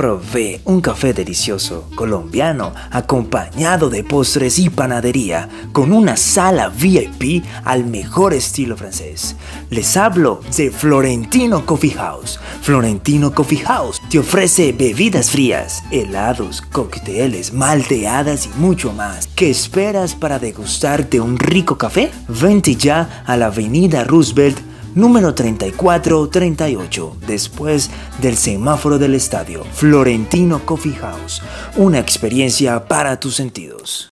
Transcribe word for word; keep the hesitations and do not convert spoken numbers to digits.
probé un café delicioso colombiano acompañado de postres y panadería con una sala V I P al mejor estilo francés. Les hablo de Florentino Coffee House. Florentino Coffee House te ofrece bebidas frías, helados, cócteles, malteadas y mucho más. ¿Qué esperas para degustarte un rico café? Vente ya a la avenida Roosevelt número treinta y cuatro treinta y ocho, después del semáforo del estadio. Florentino Coffee House, una experiencia para tus sentidos.